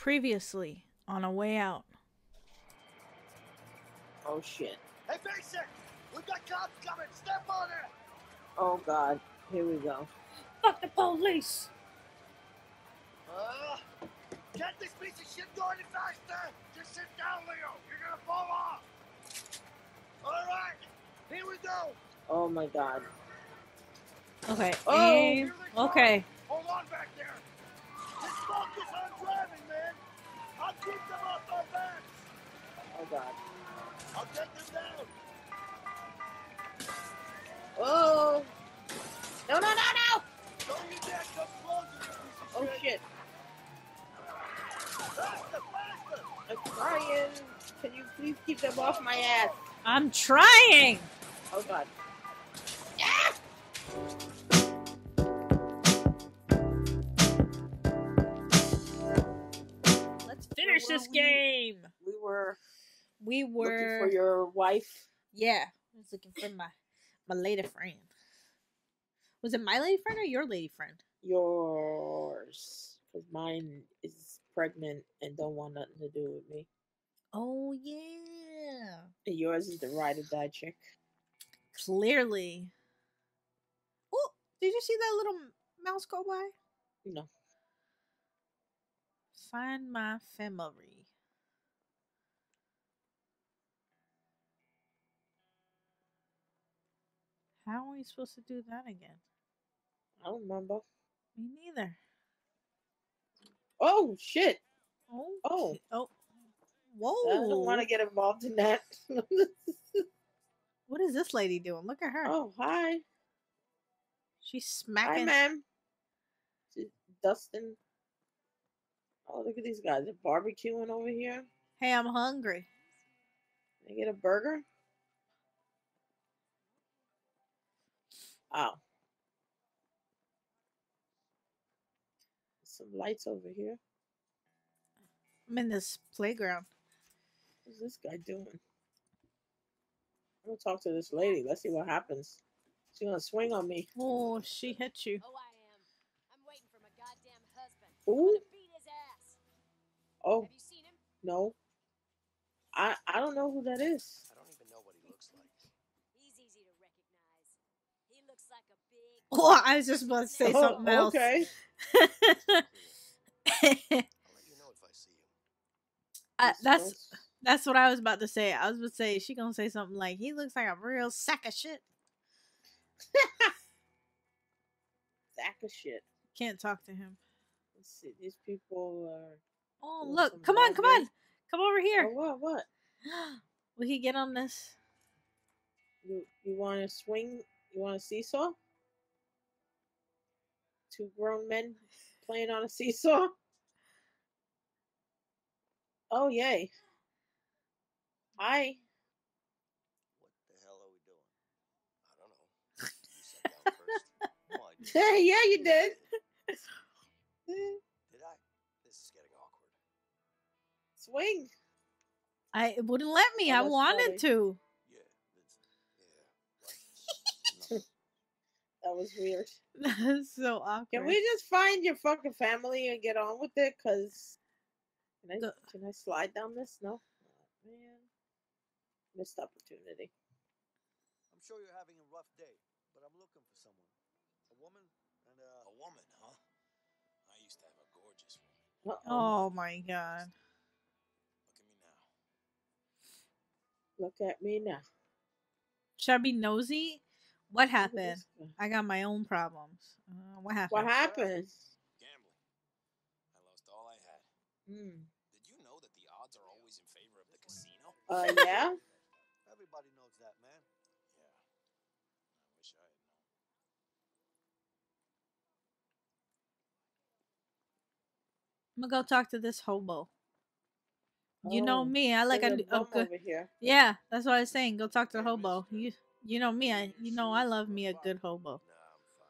Previously on A Way Out. Oh shit. Hey Vincent! We got cops coming! Step on it! Oh god. Here we go. Fuck the police! Get this piece of shit going faster! Just sit down, Leo! You're gonna fall off! Alright! Here we go! Oh my god. Okay. Oh! Okay. Hold on back there! Just focus on driving, man! I'll keep them off our backs! Oh god. I'll take them down! Oh! No, no, no, no! Don't you dare come closer! Oh shit. Faster, faster! I'm trying! Can you please keep them off my ass? I'm trying! Oh god. Ah! Let's finish this game! We were looking for your wife? Yeah. I was looking for my lady friend. Was it my lady friend or your lady friend? Yours. Because mine is pregnant and don't want nothing to do with me. Oh, yeah. And yours is the ride or die chick. Clearly. Oh, did you see that little mouse go by? No. Find my family. How are we supposed to do that again? I don't remember. Me neither. Oh, shit. Oh. Oh. Oh. Whoa. I don't want to get involved in that. What is this lady doing? Look at her. Oh, hi. She's smacking. Hi, ma'am. She's dusting. Oh, look at these guys. They're barbecuing over here. Hey, I'm hungry. Can I get a burger? Oh. Some lights over here. I'm in this playground. What's this guy doing? I'm gonna talk to this lady. Let's see what happens. She's gonna swing on me. Oh, she hit you. Oh, I am. I'm waiting for my goddamn husband. Ooh. I'm gonna beat his ass. Oh. Have you seen him? No. I don't know who that is. I don't even know what he looks like. Oh, I was just about to say something else. Okay. That's what I was about to say. I was about to say she gonna say something like he looks like a real sack of shit. Sack of shit. Can't talk to him. Let's see, these people are. Oh look! Come on, come on, come over here. Oh, what? What? Will he get on this? You want to swing? You want a seesaw? Two grown men playing on a seesaw. Oh, yay. Hi. What the hell are we doing? I don't know. You sat down first. Oh, yeah, you did. Did I? This is getting awkward. Swing. It wouldn't let me. I wanted to. Yeah. That was weird. That's so awkward. Can we just find your fucking family and get on with it? Because can I slide down this? No. Oh, man. Missed opportunity. I'm sure you're having a rough day, but I'm looking for someone. A woman and a woman, huh? I used to have a gorgeous woman. Uh-oh. Oh my god. Look at me now. Look at me now. Should I be nosy? What happened? I got my own problems. What happened? What happened? Gambling. I lost all I had. Mm. Did you know that the odds are always in favor of the casino? Yeah. Everybody knows that, man. Yeah. I wish I had known. I'm gonna go talk to this hobo. Oh, you know me. I like a good. Over here. Yeah, that's what I was saying. Go talk to the hobo. You know me, you know I love me a good hobo.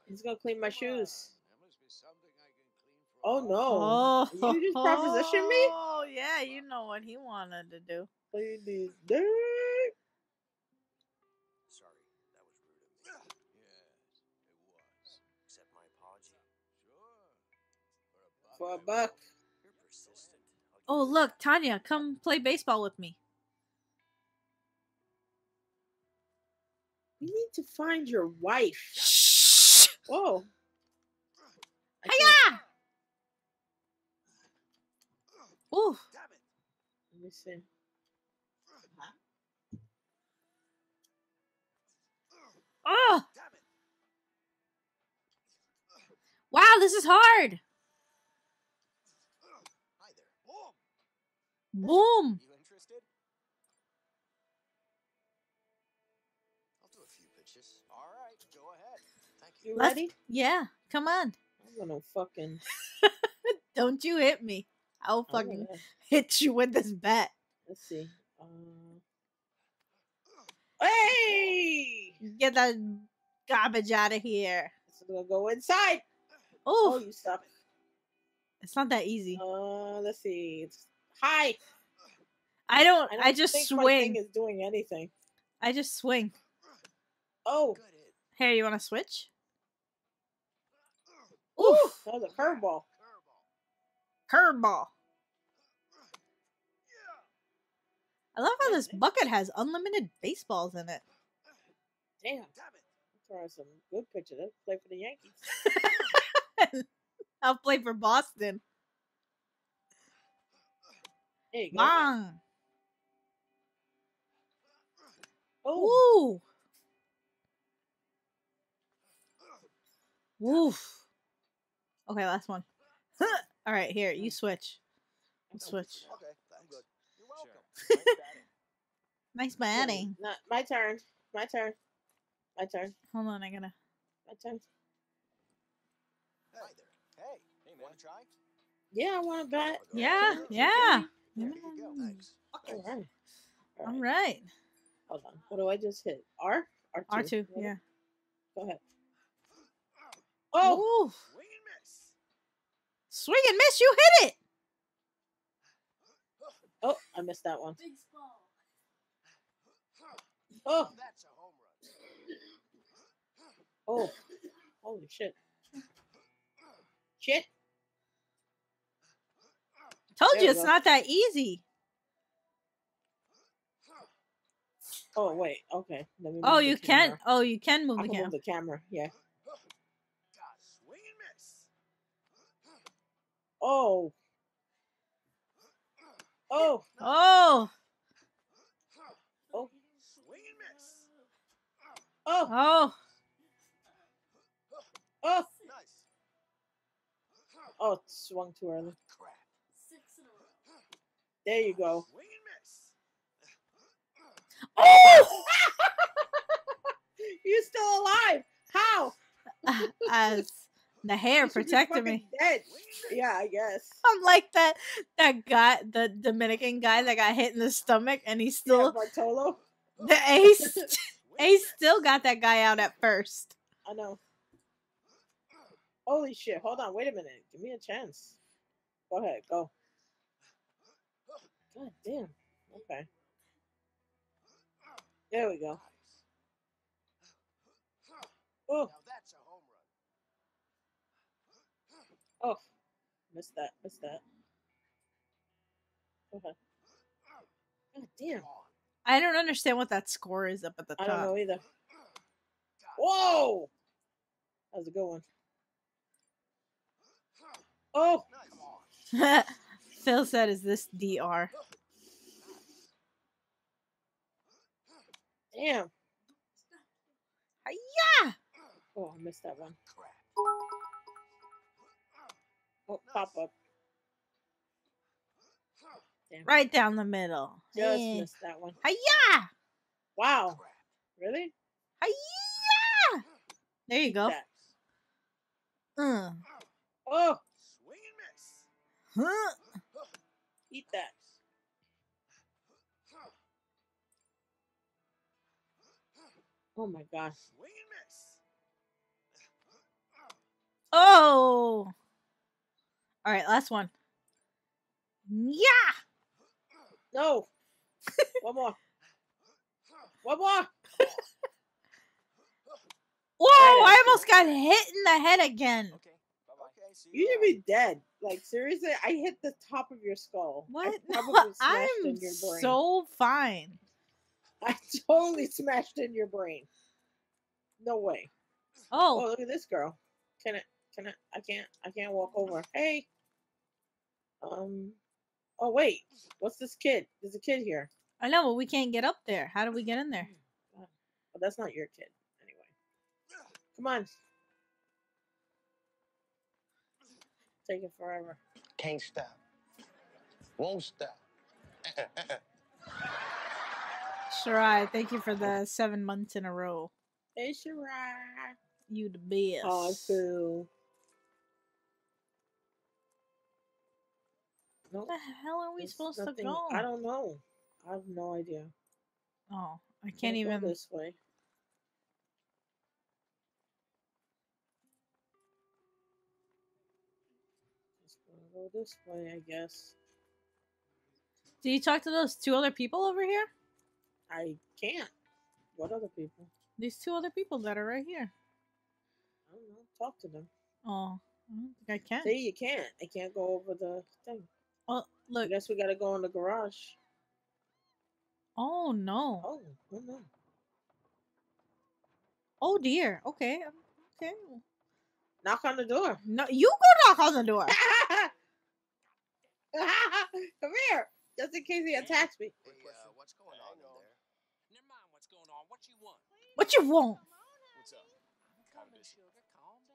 He's gonna clean my shoes. Oh no! Oh, you just propositioned me? Oh yeah, you know what he wanted to do. Clean these dirt. Sorry, that was rude of me. Yes, it was. Accept my apology. Sure. For a buck. You're persistent. Oh, look, Tanya, come play baseball with me. You need to find your wife. Shh. Whoa. Hiya! Ooh. Listen. Huh? Oh! Wow, this is hard. Hi there. Boom. You interested? I'll do a few pitches. All right, go ahead. Thank you. You ready? Yeah, come on. I'm gonna fucking. Don't you hit me. I'll fucking hit you with this bat. Let's see. Hey! Get that garbage out of here. It's gonna go inside. Oh, you stop it. It's not that easy. Let's see. It's high. I just think swing. My thing is doing anything. I just swing. Oh. Hey, you want to switch? Ooh, that was a curveball. Curveball. I love how this bucket has unlimited baseballs in it. Damn. Throw some good pictures. Let's play for the Yankees. I'll play for Boston. There you go. Bang. Oh. Ooh. Woof. Okay, last one. All right, here, you switch. We'll switch. Okay, thanks. You're welcome. Nice batting. Not my turn. My turn. My turn. Hold on, I gotta. My turn. Hi there. Hey, you want to try? Yeah, I want to bat. Yeah, yeah. Thanks. All right. All right. Hold on. What do I just hit? R? R2. R2, yeah. Go ahead. Oh! Ooh. Swing and miss. You hit it. Oh, I missed that one. Big ball. Oh. That's a home run. Oh. Holy shit. Shit. Told there you it's go. Not that easy. Oh, wait. Okay. Let me move the camera. Oh, you can move the camera. Move the camera. Yeah. Oh. Oh. Oh. Oh. Swing and miss. Oh. Oh. Oh. Nice. Oh, swung too early. Crap. There you go. Swing and miss. Oh! You're still alive. How? The hair protected me. Dead. Yeah, I guess. I'm like that guy, the Dominican guy that got hit in the stomach, and he's still Bartolo. The ace, ace still got that guy out at first. I know. Holy shit! Hold on, wait a minute. Give me a chance. Go ahead, go. God damn. Okay. There we go. Oh. Oh, missed that, missed that. Okay. God damn. I don't understand what that score is up at the top. I don't know either. Whoa! That was a good one. Oh! Phil said, is this DR? Damn. Yeah. Oh, I missed that one. Oh, pop up. Damn. Right down the middle. Just missed that one. Hi-ya! Wow. Really? Hi-ya! There you go. Oh! Swing and miss. Huh? Eat that. Oh my gosh. Swing and miss. Oh! All right, last one. Yeah. No. One more. One more. Whoa! I almost got hit in the head again. Okay. Okay. You should be dead. Like, seriously, I hit the top of your skull. What? No, I'm in your brain. So fine. I totally smashed in your brain. No way. Oh, look at this girl. Can I? I can't walk over. Hey. Oh wait. What's this kid? There's a kid here. I know, but we can't get up there. How do we get in there? Well, that's not your kid, anyway. Come on. Take it forever. Can't stop. Won't stop. Shirai, thank you for the 7 months in a row. Hey, Shirai. You the best. Oh, cool. Nope. Where the hell are we supposed to go? I don't know. I have no idea. Oh, I can't even go this way. Just gonna go this way, I guess. Did you talk to those two other people over here? I can't. What other people? These two other people that are right here. I don't know. Talk to them. Oh, I don't think I can. See, you can't. I can't go over the thing. Well, look. I guess we gotta go in the garage. Oh no! Oh no! Oh dear! Okay, okay. Knock on the door. No, you go knock on the door. Come here, just in case he attacks me. Hey, what's going on in there? Never mind what's going on. What you want? What you want? What's up?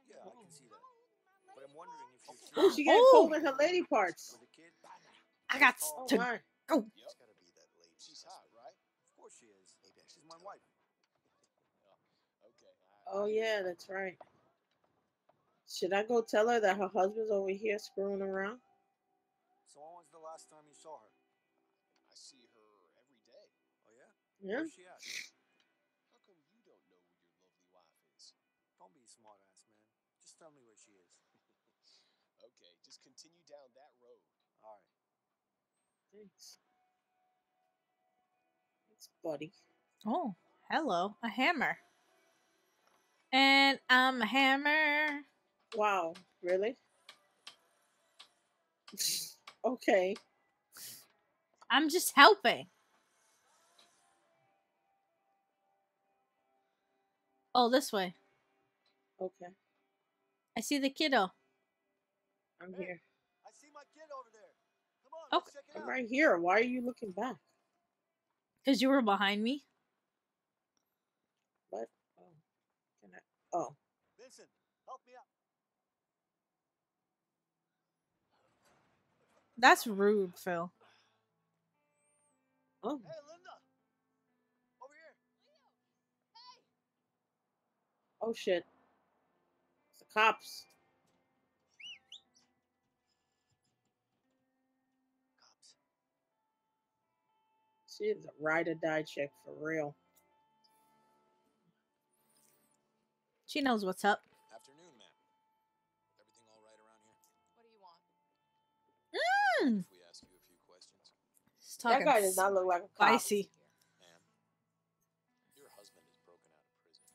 Yeah, I can see that. But I'm wondering if she got cold in her lady parts. I got to go. She is. She's my wife. Oh yeah, that's right. Should I go tell her that her husband's over here screwing around? So when was the last time you saw her? I see her every day. Oh yeah? Yeah. Where's she at? How come you don't know where your lovely wife is? Don't be a smart ass, man. Just tell me where she is. Okay, just continue down that road. Alright. Thanks. Buddy. Oh, hello. A hammer. And I'm a hammer. Wow, really? Okay. I'm just helping. Oh, this way. Okay. I see the kiddo. I'm here. I see my kid over there. Come on, let's check it out. I'm right here. Why are you looking back? Because you were behind me. What? Oh. Can I? Oh. Vincent, help me up. That's rude, Phil. Oh. Hey, Linda. Over here. Hey. Oh, shit. It's the cops. She is a ride or die chick for real. She knows what's up. Afternoon, ma'am. Everything all right around here? What do you want? If we ask you a few questions. That guy does not look like a cop. Spicy. Ma'am, your husband is broken out of prison.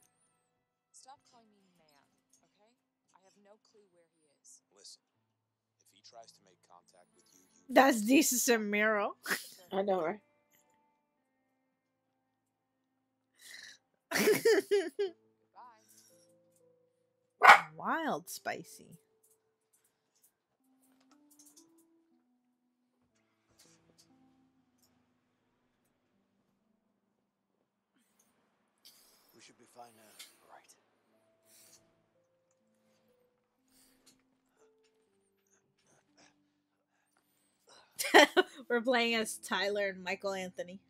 Stop calling me ma'am, okay? I have no clue where he is. Listen, if he tries to make contact with you, that's decent, Samiro. I know, right? Wild spicy. We should be fine now, right? We're playing as Tyler and Michael Anthony.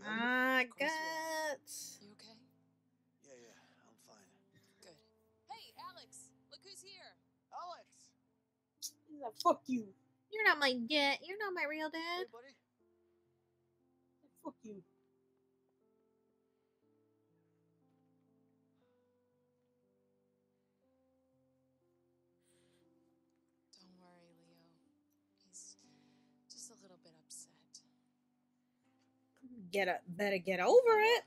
My God. You okay? Yeah, yeah, I'm fine. Good. Hey, Alex, look who's here. Alex. Yeah, fuck you. You're not my dad. You're not my real dad. Hey, buddy. Fuck you. Don't worry, Leo. He's just a little bit upset. Better get over it.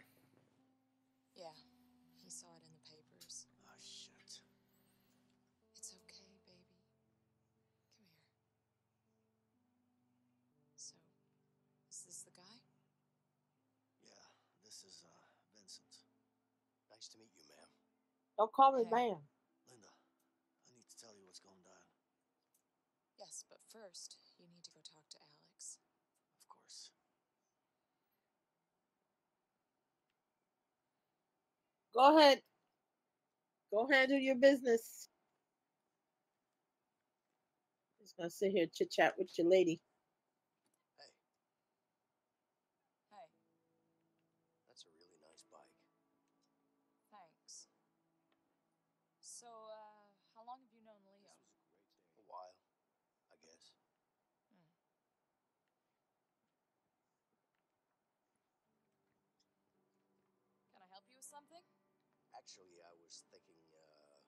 Yeah, he saw it in the papers. Oh shit. It's okay. This is Vincent. Nice to meet you, ma'am. Don't call me ma'am. Linda, I need to tell you what's going down. Yes, but first, you need to go talk to Alex. Of course. Go ahead. Go handle your business. I'm just gonna sit here and chit chat with your lady. Hey. Hey. That's a really nice bike. Thanks. So, how long have you known Leo? This was a great day. A while, I guess. Can I help you with something? Actually, I was thinking that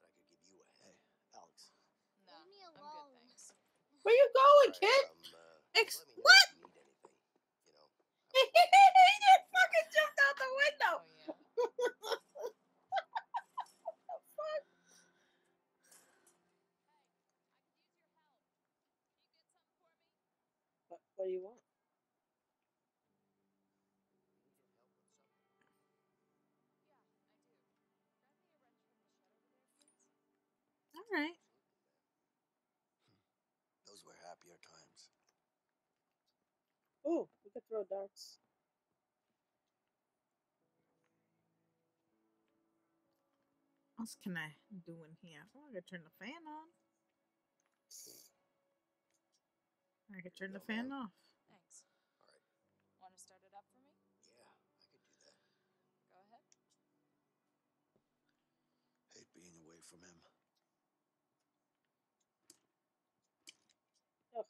I could give you a hand. Alex. No, leave me alone. I'm good, thanks. Where you going, right, kid? What? If you need anything, you know. He just fucking jumped out the window. Oh, yeah. What the fuck? What do you want? All right. Those were happier times. Oh, we could throw darts. What else can I do in here? Oh, I could turn the fan on. I could turn the fan off. Thanks. All right. Want to start it up for me? Yeah, I could do that. Go ahead. Hate being away from him. God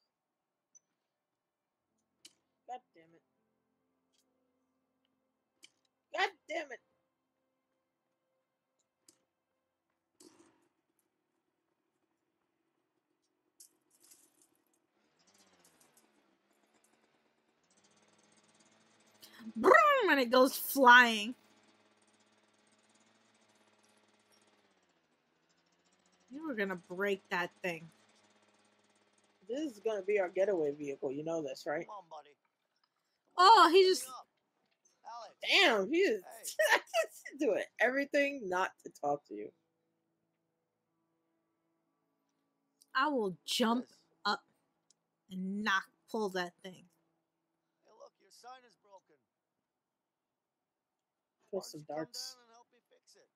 damn it. God damn it. Boom! And it goes flying. You were gonna break that thing. This is gonna be our getaway vehicle. You know this, right? Come on, buddy. Oh, he just... Damn, he is... I can't do it. Everything not to talk to you. I will jump up and pull that thing. Hey, look, your sign is broken. Throw some darts. Come down and help me fix it.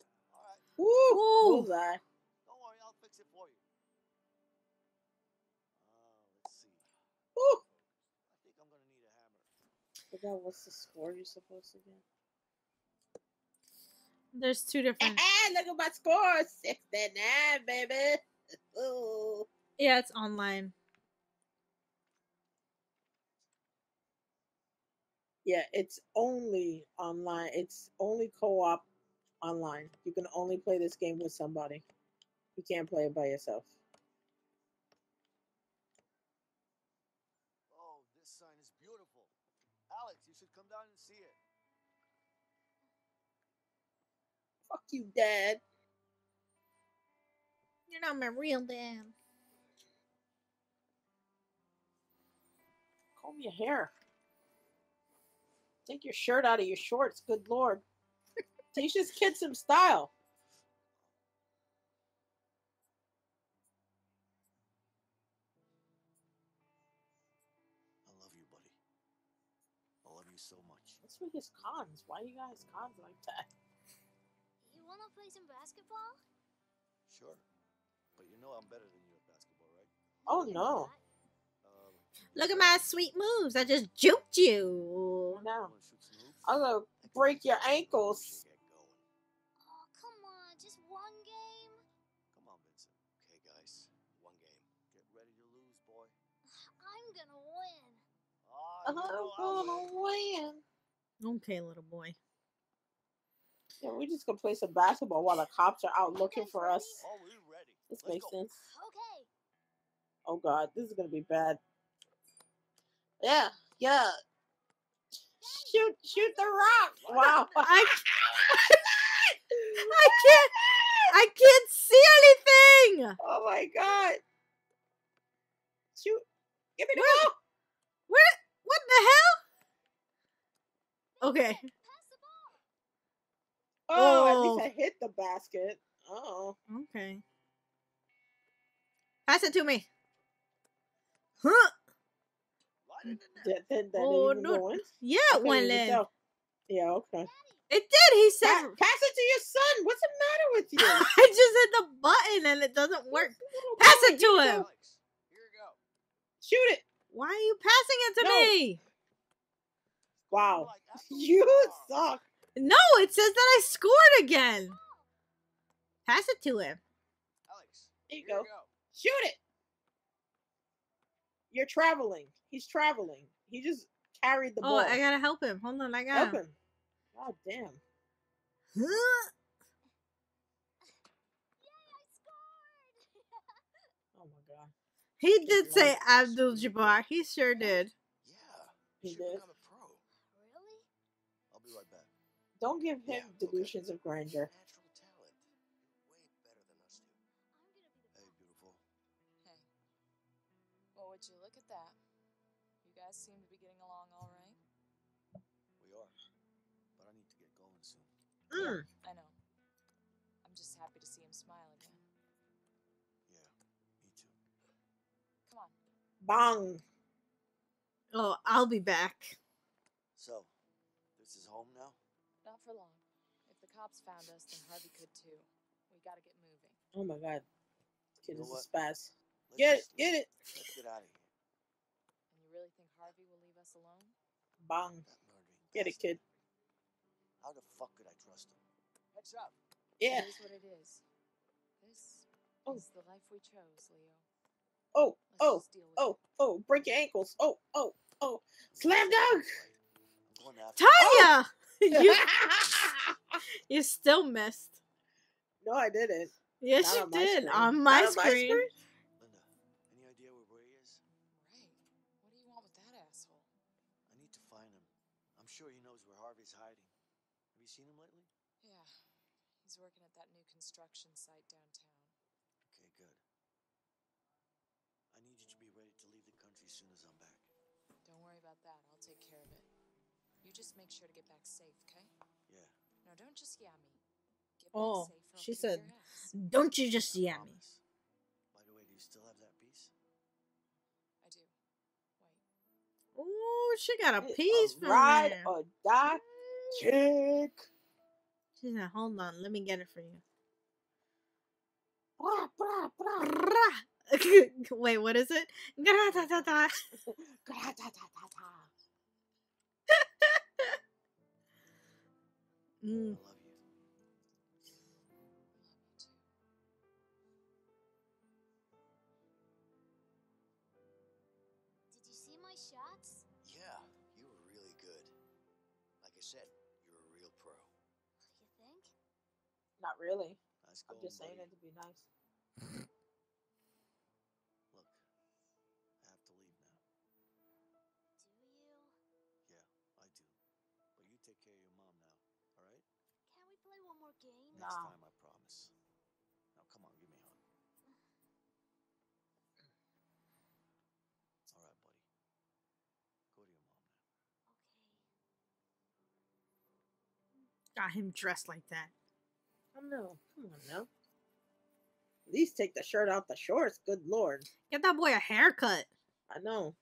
No? All right. Woo! Bullseye. Don't worry, I'll fix it for you. Ooh. I think I'm gonna need a hammer. Forgot what's the score you're supposed to get. There's two different. Look at my score, 69, baby. Ooh. Yeah, it's online. Yeah, it's only online. It's only co-op online. You can only play this game with somebody. You can't play it by yourself. It's beautiful. Alex, you should come down and see it. Fuck you, Dad. You're not my real dad. Comb your hair. Take your shirt out of your shorts, good lord. Teach this kid some style. So much. What's with his cons? Why you got his cons like that? You wanna play some basketball? Sure, but you know I'm better than you at basketball, right? Oh no! Look at my sweet moves! I just juked you. No, I'm gonna break your ankles. Oh come on, just one game. Come on, Vincent. Okay, guys, one game. Get ready to lose, boy. I'm gonna win. Okay, little boy. Yeah, we're just gonna play some basketball while the cops are out looking for us. Oh, we're ready. This makes sense. Okay. Oh god, this is gonna be bad. Yeah, yeah. Shoot the rock! Wow. I can't see anything! Oh my god. Shoot. Give me the ball! What the hell? Okay. Oh, at least I hit the basket. Oh. Okay. Pass it to me. Huh? That didn't go in? Yeah, okay, one leg. Yeah, okay. It did. He said, "Pass it to your son." What's the matter with you? I just hit the button and it doesn't work. Pass it to him. Alex, here you go. Shoot it. Why are you passing it to me? Wow, you suck. No, it says that I scored again. Pass it to him. Alex, here you go. Shoot it. You're traveling. He's traveling. He just carried the ball. Oh, I gotta help him. Hold on, I gotta help him. God damn. Huh? Yeah, I scored. Oh my god. He did say Abdul Jabbar. He sure did. Yeah. He did. Become a pro. Really? I'll be right back. Don't give him delusions of grandeur. Natural talent. Way better than us two. Hey, beautiful. Hey. Well, would you look at that? You guys seem to be getting along all right. Yeah, I know. I'm just happy to see him smile again. Yeah, me too. Come on. Bong. Oh, I'll be back. So, this is home now? Not for long. If the cops found us, then Harvey could too. We gotta get moving. Oh my god. Kid is a spaz. Get it. Let's get out of here. And you really think Harvey will leave us alone? Bong. Get it, kid. How the fuck could I trust him? Heads up. Yeah. Here's what it is. This is the life we chose, Leo. Oh, oh, break your ankles. Oh, oh, oh. Slam dunk! Tanya! Oh. You still missed. No, I didn't. Yes, you did. On my screen. Linda, any idea where he is? Right. What do you want with that asshole? I need to find him. I'm sure he knows where Harvey's hiding. Have you seen him lately? Yeah. He's working at that new construction site downtown. Okay, good. I need you to be ready to leave the country as soon as I'm back. Don't worry about that. I'll take care of it. You just make sure to get back safe, okay? Yeah. No, don't just yell at me. Get back safe. She said, don't you just yell at me. By the way, do you still have that piece? I do. Wait. Oh, she got a piece from there. Ride or die. Chick. She's like, hold on, let me get it for you. Blah, blah, blah, blah. Wait, what is it? Mm. Did you see my shots? Yeah, you were really good. Like I said, you're a real pro. What do you think? Not really. Nice goal, I'm just saying it to be nice. Look, I have to leave now. Do you? Yeah, I do. But you take care of your mom now, all right? Can we play one more game? Next time, I promise. Now, come on, give me a hug. All right, buddy. Go to your mom now. Got him dressed like that. Oh no. Come on now. At least take the shirt off the shorts, good lord. Get that boy a haircut. I know.